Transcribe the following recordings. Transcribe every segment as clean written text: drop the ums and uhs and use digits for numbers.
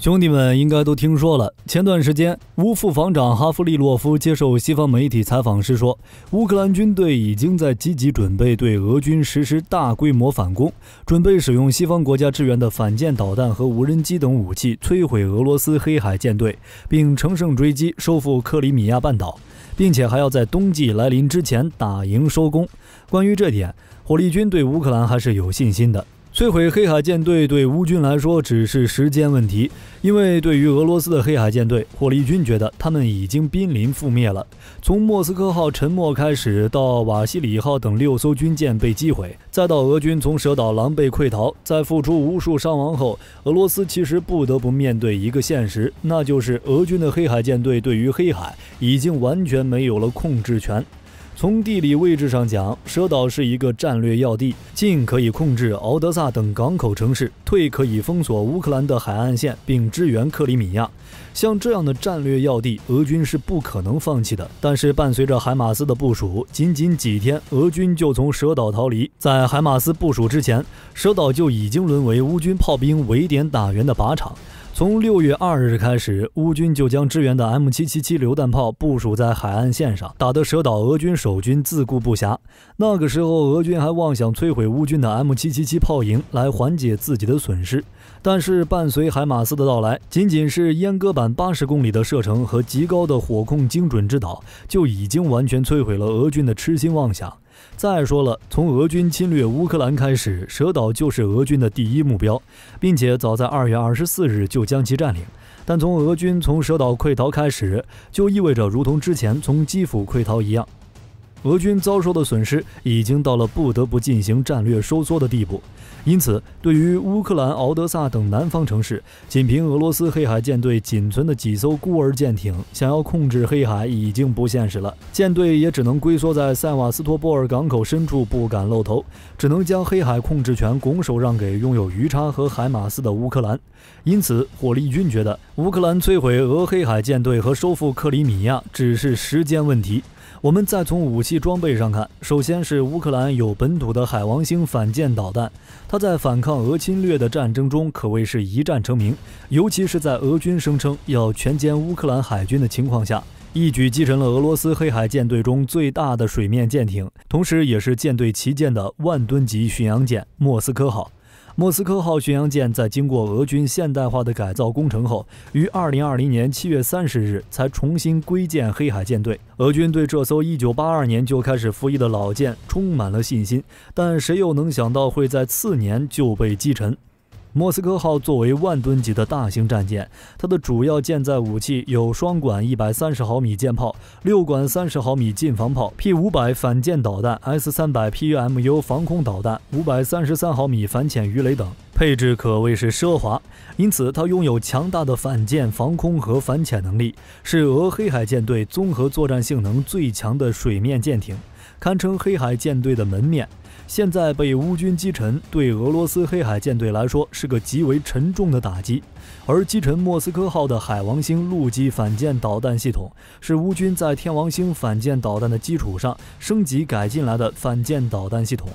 兄弟们应该都听说了，前段时间，乌副防长哈夫利洛夫接受西方媒体采访时说，乌克兰军队已经在积极准备对俄军实施大规模反攻，准备使用西方国家支援的反舰导弹和无人机等武器摧毁俄罗斯黑海舰队，并乘胜追击，收复克里米亚半岛，并且还要在冬季来临之前打赢收工。关于这点，火力军对乌克兰还是有信心的。 摧毁黑海舰队对乌军来说只是时间问题，因为对于俄罗斯的黑海舰队，火力军觉得他们已经濒临覆灭了。从莫斯科号沉没开始，到瓦西里号等6艘军舰被击毁，再到俄军从蛇岛狼狈溃逃，在付出无数伤亡后，俄罗斯其实不得不面对一个现实，那就是俄军的黑海舰队对于黑海已经完全没有了控制权。 从地理位置上讲，蛇岛是一个战略要地，进可以控制敖德萨等港口城市，退可以封锁乌克兰的海岸线并支援克里米亚。像这样的战略要地，俄军是不可能放弃的。但是伴随着海马斯的部署，仅仅几天，俄军就从蛇岛逃离。在海马斯部署之前，蛇岛就已经沦为乌军炮兵围点打援的靶场。 从6月2日开始，乌军就将支援的 M777 榴弹炮部署在海岸线上，打得蛇岛俄军守军自顾不暇。那个时候，俄军还妄想摧毁乌军的 M777 炮营来缓解自己的损失。但是，伴随海马斯的到来，仅仅是阉割版80公里的射程和极高的火控精准制导，就已经完全摧毁了俄军的痴心妄想。 再说了，从俄军侵略乌克兰开始，蛇岛就是俄军的第一目标，并且早在2月24日就将其占领。但从俄军从蛇岛溃逃开始，就意味着如同之前从基辅溃逃一样，俄军遭受的损失已经到了不得不进行战略收缩的地步。因此，对于乌克兰、敖德萨等南方城市，仅凭俄罗斯黑海舰队仅存的几艘孤儿舰艇，想要控制黑海已经不现实了。舰队也只能龟缩在塞瓦斯托波尔港口深处，不敢露头，只能将黑海控制权拱手让给拥有鱼叉和海马斯的乌克兰。因此，火力军觉得乌克兰摧毁俄黑海舰队和收复克里米亚只是时间问题。 我们再从武器装备上看，首先是乌克兰有本土的海王星反舰导弹，它在反抗俄侵略的战争中可谓是一战成名，尤其是在俄军声称要全歼乌克兰海军的情况下，一举击沉了俄罗斯黑海舰队中最大的水面舰艇，同时也是舰队旗舰的10000吨级巡洋舰“莫斯科号”。 莫斯科号巡洋舰在经过俄军现代化的改造工程后，于2020年7月30日才重新归建黑海舰队。俄军对这艘1982年就开始服役的老舰充满了信心，但谁又能想到会在次年就被击沉？ 莫斯科号作为10000吨级的大型战舰，它的主要舰载武器有双管130毫米舰炮、6管30毫米近防炮、P-500反舰导弹、S-300 PMU 防空导弹、533毫米反潜鱼雷等，配置可谓是奢华。因此，它拥有强大的反舰、防空和反潜能力，是俄黑海舰队综合作战性能最强的水面舰艇，堪称黑海舰队的门面。 现在被乌军击沉，对俄罗斯黑海舰队来说是个极为沉重的打击。而击沉莫斯科号的海王星陆基反舰导弹系统，是乌军在天王星反舰导弹的基础上升级改进来的反舰导弹系统。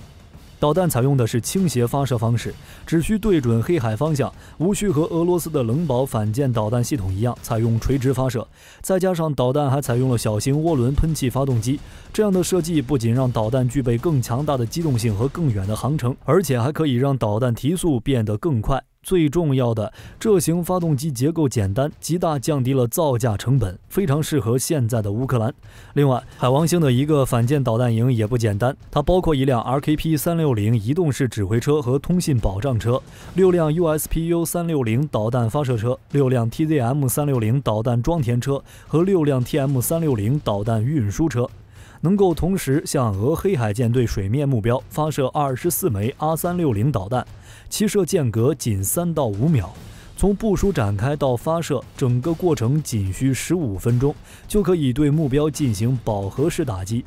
导弹采用的是倾斜发射方式，只需对准黑海方向，无需和俄罗斯的棱堡反舰导弹系统一样采用垂直发射。再加上导弹还采用了小型涡轮喷气发动机，这样的设计不仅让导弹具备更强大的机动性和更远的航程，而且还可以让导弹提速变得更快。最重要的，这型发动机结构简单，极大降低了造价成本，非常适合现在的乌克兰。另外，海王星的一个反舰导弹营也不简单，它包括一辆 RKP-360移动式指挥车和通信保障车，6辆 USPU-360导弹发射车，6辆 TZM-360导弹装填车和6辆 TM-360导弹运输车。 能够同时向俄黑海舰队水面目标发射24枚 A360导弹，齐射间隔仅3到5秒，从部署展开到发射，整个过程仅需15分钟，就可以对目标进行饱和式打击。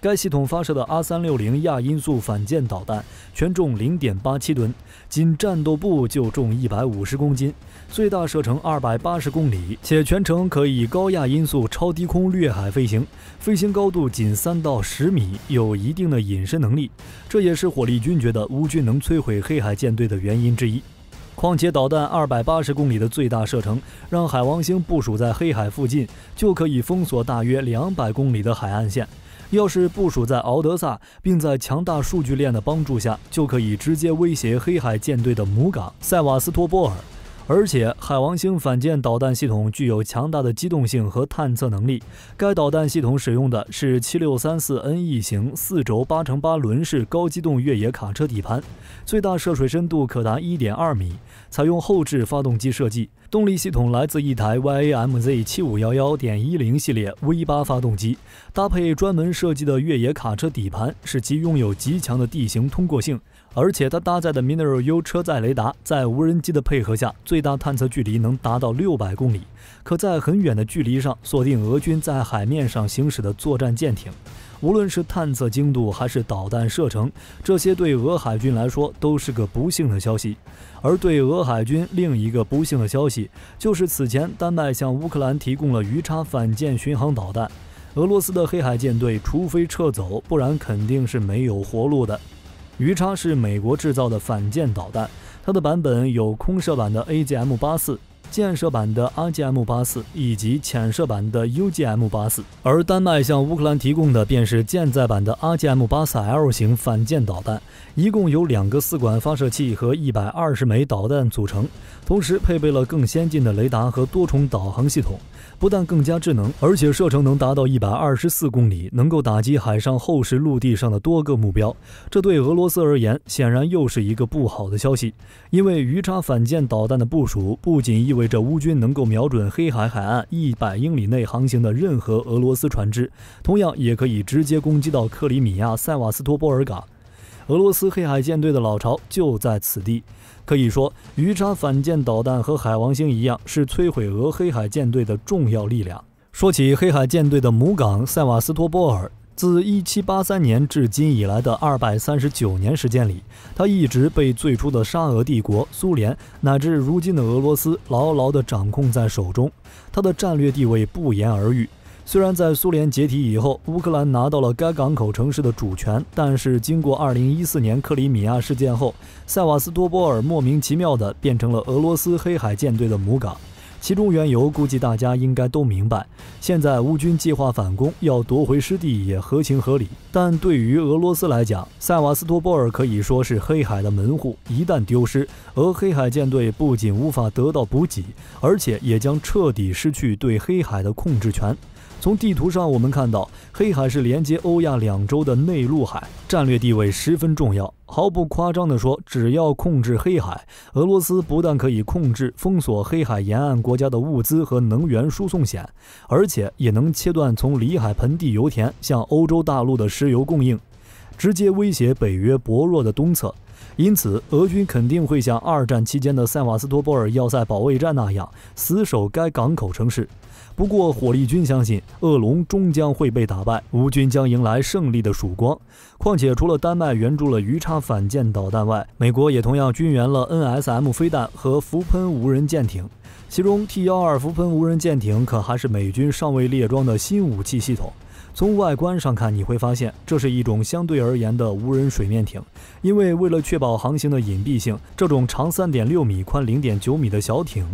该系统发射的 A360亚音速反舰导弹全重0.87吨，仅战斗部就重150公斤，最大射程280公里，且全程可以高亚音速超低空掠海飞行，飞行高度仅3到10米，有一定的隐身能力。这也是火力军觉得乌军能摧毁黑海舰队的原因之一。况且导弹280公里的最大射程，让海王星部署在黑海附近，就可以封锁大约200公里的海岸线。 要是部署在敖德萨，并在强大数据链的帮助下，就可以直接威胁黑海舰队的母港塞瓦斯托波尔。而且，海王星反舰导弹系统具有强大的机动性和探测能力。该导弹系统使用的是7634NE 型4轴8x8轮式高机动越野卡车底盘，最大涉水深度可达 1.2 米，采用后置发动机设计。 动力系统来自一台 YAMZ7511.10 系列 V8 发动机，搭配专门设计的越野卡车底盘，使其拥有极强的地形通过性。而且它搭载的 Mineral U 车载雷达，在无人机的配合下，最大探测距离能达到600公里，可在很远的距离上锁定俄军在海面上行驶的作战舰艇。 无论是探测精度还是导弹射程，这些对俄海军来说都是个不幸的消息。而对俄海军另一个不幸的消息，就是此前丹麦向乌克兰提供了鱼叉反舰巡航导弹。俄罗斯的黑海舰队除非撤走，不然肯定是没有活路的。鱼叉是美国制造的反舰导弹，它的版本有空射版的 AGM-84。 舰射版的 RGM-84 以及潜射版的 UGM-84， 而丹麦向乌克兰提供的便是舰载版的 RGM-84L 型反舰导弹，一共由2个4管发射器和120枚导弹组成，同时配备了更先进的雷达和多重导航系统，不但更加智能，而且射程能达到124公里，能够打击海上厚实陆地上的多个目标。这对俄罗斯而言，显然又是一个不好的消息，因为鱼叉反舰导弹的部署不仅意味着乌军能够瞄准黑海海岸100英里内航行的任何俄罗斯船只，同样也可以直接攻击到克里米亚塞瓦斯托波尔港。俄罗斯黑海舰队的老巢就在此地。可以说，鱼叉反舰导弹和海王星一样，是摧毁俄黑海舰队的重要力量。说起黑海舰队的母港塞瓦斯托波尔。 自1783年至今以来的239年时间里，它一直被最初的沙俄帝国、苏联乃至如今的俄罗斯牢牢地掌控在手中，它的战略地位不言而喻。虽然在苏联解体以后，乌克兰拿到了该港口城市的主权，但是经过2014年克里米亚事件后，塞瓦斯托波尔莫名其妙地变成了俄罗斯黑海舰队的母港。 其中缘由，估计大家应该都明白。现在乌军计划反攻，要夺回失地也合情合理。但对于俄罗斯来讲，塞瓦斯托波尔可以说是黑海的门户，一旦丢失，俄黑海舰队不仅无法得到补给，而且也将彻底失去对黑海的控制权。 从地图上我们看到，黑海是连接欧亚2洲的内陆海，战略地位十分重要。毫不夸张地说，只要控制黑海，俄罗斯不但可以控制、封锁黑海沿岸国家的物资和能源输送线，而且也能切断从里海盆地油田向欧洲大陆的石油供应，直接威胁北约薄弱的东侧。 因此，俄军肯定会像2战期间的塞瓦斯托波尔要塞保卫战那样，死守该港口城市。不过，火力军相信恶龙终将会被打败，乌军将迎来胜利的曙光。况且，除了丹麦援助了鱼叉反舰导弹外，美国也同样军援了 NSM 飞弹和福喷无人舰艇。 其中 T-12福喷无人舰艇可还是美军尚未列装的新武器系统。从外观上看，你会发现这是一种相对而言的无人水面艇，因为为了确保航行的隐蔽性，这种长 3.6 米、宽 0.9 米的小艇，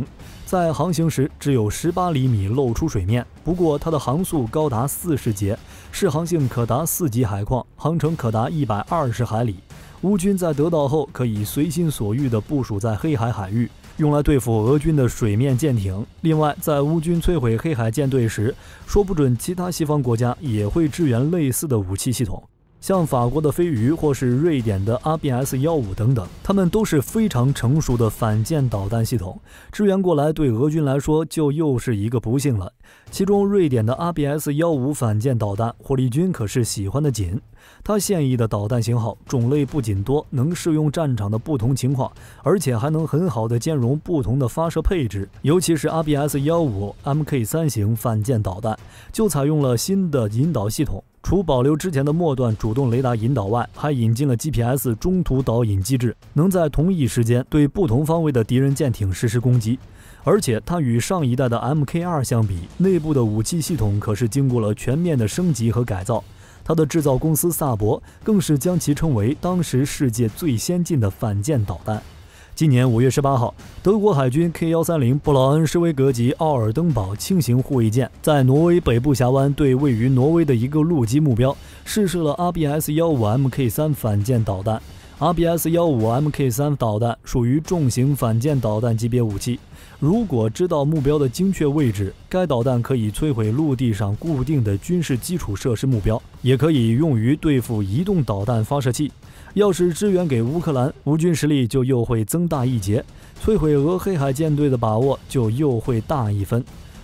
在航行时只有18厘米露出水面。不过它的航速高达40节，适航性可达4级海况，航程可达120海里。乌军在得到后，可以随心所欲地部署在黑海海域。 用来对付俄军的水面舰艇。另外，在乌军摧毁黑海舰队时，说不准其他西方国家也会支援类似的武器系统，像法国的飞鱼或是瑞典的 RBS-15等等，它们都是非常成熟的反舰导弹系统。支援过来对俄军来说就又是一个不幸了。其中，瑞典的 RBS-15反舰导弹，火力军可是喜欢的紧。 它现役的导弹型号种类不仅多，能适用战场的不同情况，而且还能很好的兼容不同的发射配置。尤其是 RBS-15 MK3 型反舰导弹，就采用了新的引导系统，除保留之前的末段主动雷达引导外，还引进了 GPS 中途导引机制，能在同一时间对不同方位的敌人舰艇实施攻击。 而且它与上一代的 MK2 相比，内部的武器系统可是经过了全面的升级和改造。它的制造公司萨博更是将其称为当时世界最先进的反舰导弹。今年5月18号，德国海军 K-130 布劳恩施维格级奥尔登堡轻型护卫舰在挪威北部峡湾对位于挪威的一个陆基目标试射了 RBS-15MK3 反舰导弹。 RBS-15MK3 导弹属于重型反舰导弹级别武器。如果知道目标的精确位置，该导弹可以摧毁陆地上固定的军事基础设施目标，也可以用于对付移动导弹发射器。要是支援给乌克兰，乌军实力就又会增大一截，摧毁俄黑海舰队的把握就又会大一分。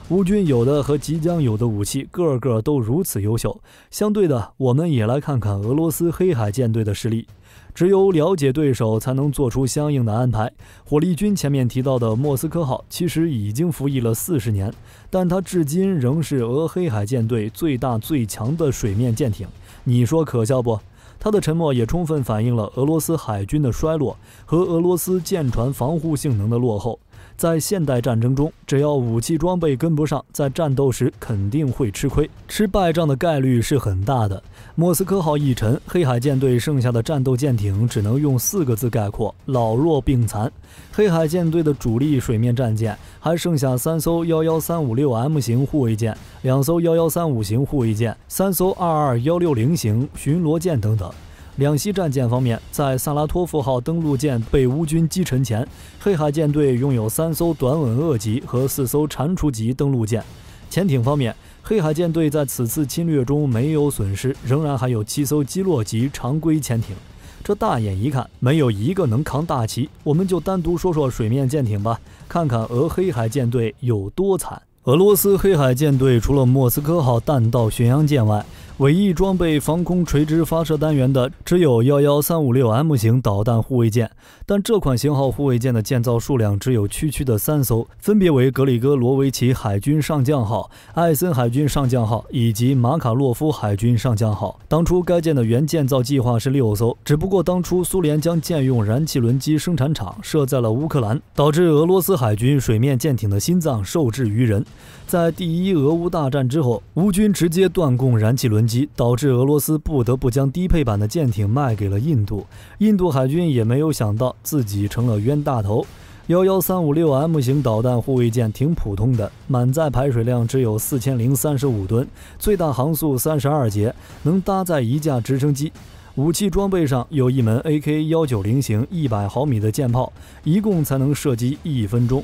乌军有的和即将有的武器，个个都如此优秀。相对的，我们也来看看俄罗斯黑海舰队的实力。只有了解对手，才能做出相应的安排。火力军前面提到的莫斯科号，其实已经服役了40年，但它至今仍是俄黑海舰队最大最强的水面舰艇。你说可笑不？ 它的沉没也充分反映了俄罗斯海军的衰落和俄罗斯舰船防护性能的落后。在现代战争中，只要武器装备跟不上，在战斗时肯定会吃亏，吃败仗的概率是很大的。莫斯科号一沉，黑海舰队剩下的战斗舰艇只能用4个字概括：老弱病残。黑海舰队的主力水面战舰还剩下3艘11356M 型护卫舰、2艘11355型护卫舰、3艘22160型巡逻舰等等。 两栖战舰方面，在萨拉托夫号登陆舰被乌军击沉前，黑海舰队拥有3艘短吻鳄级和4艘蟾蜍级登陆舰。潜艇方面，黑海舰队在此次侵略中没有损失，仍然还有7艘基洛级常规潜艇。这大眼一看，没有一个能扛大旗。我们就单独说说水面舰艇吧，看看俄黑海舰队有多惨。 俄罗斯黑海舰队除了莫斯科号弹道巡洋舰外，唯一装备防空垂直发射单元的只有11356M 型导弹护卫舰。但这款型号护卫舰的建造数量只有区区的3艘，分别为格里戈罗维奇海军上将号、艾森海军上将号以及马卡洛夫海军上将号。当初该舰的原建造计划是6艘，只不过当初苏联将舰用燃气轮机生产厂设在了乌克兰，导致俄罗斯海军水面舰艇的心脏受制于人。 在第一俄乌大战之后，乌军直接断供燃气轮机，导致俄罗斯不得不将低配版的舰艇卖给了印度。印度海军也没有想到自己成了冤大头。11356M 型导弹护卫舰挺普通的，满载排水量只有4035吨，最大航速32节，能搭载一架直升机。 武器装备上有一门 AK-190 型100毫米的舰炮，一共才能射击1分钟。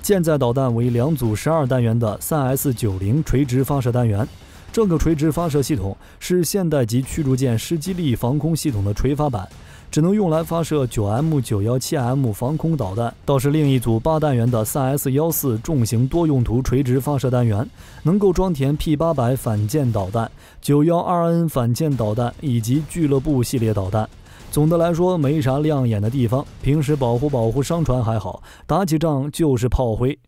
舰载导弹为2组12单元的3S90垂直发射单元，这个垂直发射系统是现代级驱逐舰失基利防空系统的垂发版，只能用来发射 9M917M 防空导弹。倒是另一组8单元的3S14重型多用途垂直发射单元，能够装填 P-800反舰导弹、912N 反舰导弹以及俱乐部系列导弹。 总的来说，没啥亮眼的地方。平时保护商船还好，打起仗就是炮灰，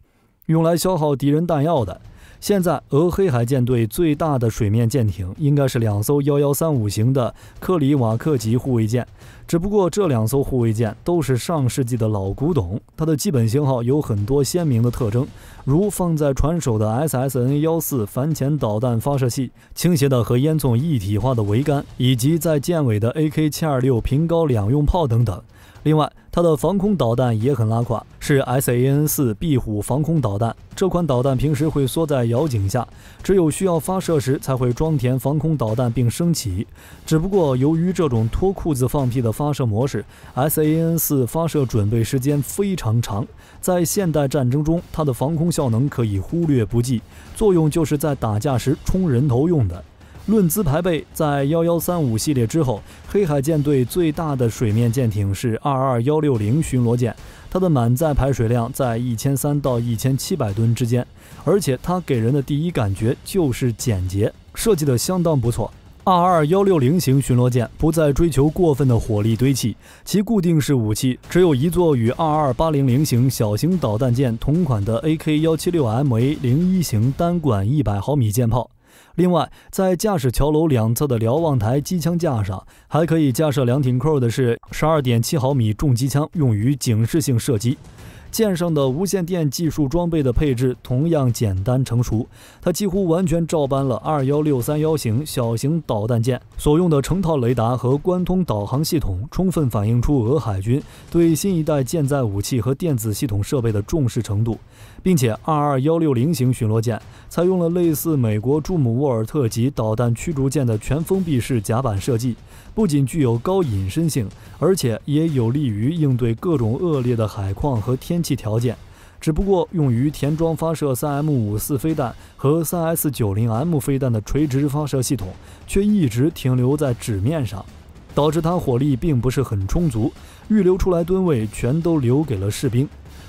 用来消耗敌人弹药的。现在，俄黑海舰队最大的水面舰艇应该是2艘11355型的克里瓦克级护卫舰，只不过这2艘护卫舰都是上世纪的老古董，它的基本型号有很多鲜明的特征，如放在船首的 SSN-14反潜导弹发射器、倾斜的和烟囱一体化的桅杆，以及在舰尾的 AK-726平高2用炮等等。 另外，它的防空导弹也很拉胯，是 SAN-4壁虎防空导弹。这款导弹平时会缩在摇井下，只有需要发射时才会装填防空导弹并升起。只不过，由于这种脱裤子放屁的发射模式 ，SAN-4发射准备时间非常长。在现代战争中，它的防空效能可以忽略不计，作用就是在打架时冲人头用的。 论资排辈，在1135系列之后，黑海舰队最大的水面舰艇是22160巡逻舰，它的满载排水量在1300到1700吨之间，而且它给人的第一感觉就是简洁，设计得相当不错。 22160型巡逻舰不再追求过分的火力堆砌，其固定式武器只有一座与22800型小型导弹舰同款的 AK-176MA01 型单管100毫米舰炮。 另外，在驾驶桥楼两侧的瞭望台机枪架上，还可以架设2挺扣的是12.7毫米重机枪，用于警示性射击。舰上的无线电技术装备的配置同样简单成熟，它几乎完全照搬了21631型小型导弹舰所用的成套雷达和关通导航系统，充分反映出俄海军对新一代舰载武器和电子系统设备的重视程度。并且22160型巡逻舰采用了类似美国朱姆沃尔特级导弹驱逐舰的全封闭式甲板设计，不仅具有高隐身性，而且也有利于应对各种恶劣的海况和天气条件。只不过用于填装发射 3M54 飞弹和 3S90M 飞弹的垂直发射系统却一直停留在纸面上，导致它火力并不是很充足，预留出来吨位全都留给了士兵，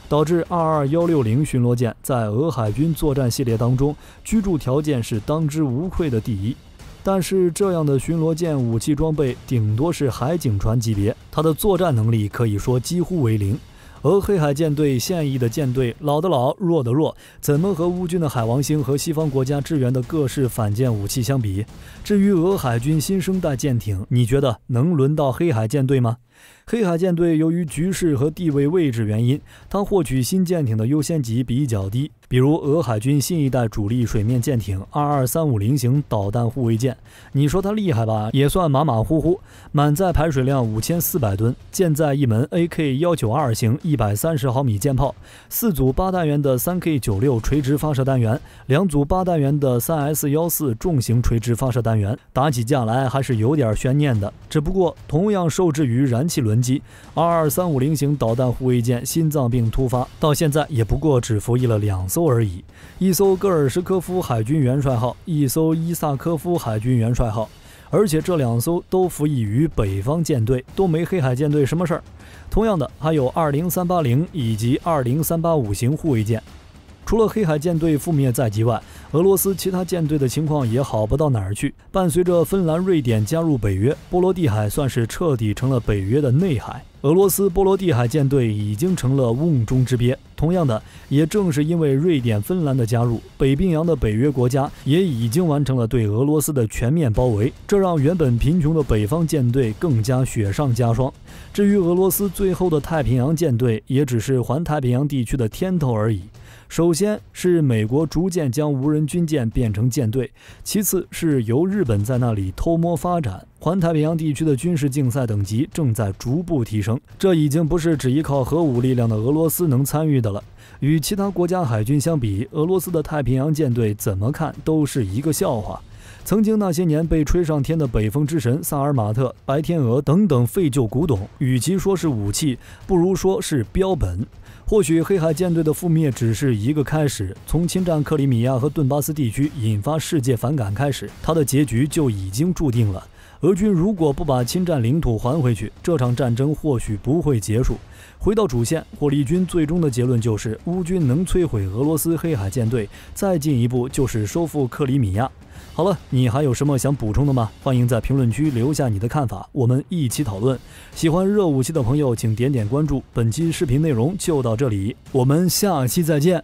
导致22160巡逻舰在俄海军作战系列当中居住条件是当之无愧的第一。但是这样的巡逻舰武器装备顶多是海警船级别，它的作战能力可以说几乎为零。俄黑海舰队现役的舰队老的老弱的弱，怎么和乌军的海王星和西方国家支援的各式反舰武器相比？至于俄海军新生代舰艇，你觉得能轮到黑海舰队吗？黑海舰队由于局势和地位位置原因，它获取新舰艇的优先级比较低，比如俄海军新一代主力水面舰艇22350型导弹护卫舰，你说它厉害吧，也算马马虎虎，满载排水量5400吨，舰载一门 AK-192 型130毫米舰炮，4组8单元的 3K96 垂直发射单元，2组8单元的 3S14 重型垂直发射单元，打起架来还是有点悬念的。只不过同样受制于燃气轮机，22350型导弹护卫舰心脏病突发，到现在也不过只服役了2艘而已，一艘戈尔什科夫海军元帅号，一艘伊萨科夫海军元帅号，而且这2艘都服役于北方舰队，都没黑海舰队什么事儿。同样的，还有20380以及20385型护卫舰。除了黑海舰队覆灭在即外，俄罗斯其他舰队的情况也好不到哪儿去。伴随着芬兰、瑞典加入北约，波罗的海算是彻底成了北约的内海。俄罗斯波罗的海舰队已经成了瓮中之鳖。同样的，也正是因为瑞典、芬兰的加入，北冰洋的北约国家也已经完成了对俄罗斯的全面包围，这让原本贫穷的北方舰队更加雪上加霜。至于俄罗斯最后的太平洋舰队，也只是环太平洋地区的天头而已。首先是美国逐渐将无人军舰变成舰队，其次是由日本在那里偷摸发展。环太平洋地区的军事竞赛等级正在逐步提升，这已经不是只依靠核武力量的俄罗斯能参与的了。与其他国家海军相比，俄罗斯的太平洋舰队怎么看都是一个笑话。曾经那些年被吹上天的北风之神萨尔马特、白天鹅等等废旧古董，与其说是武器，不如说是标本。或许黑海舰队的覆灭只是一个开始，从侵占克里米亚和顿巴斯地区引发世界反感开始，它的结局就已经注定了。俄军如果不把侵占领土还回去，这场战争或许不会结束。回到主线，火力军最终的结论就是乌军能摧毁俄罗斯黑海舰队，再进一步就是收复克里米亚。好了，你还有什么想补充的吗？欢迎在评论区留下你的看法，我们一起讨论。喜欢热武器的朋友请点点关注。本期视频内容就到这里，我们下期再见。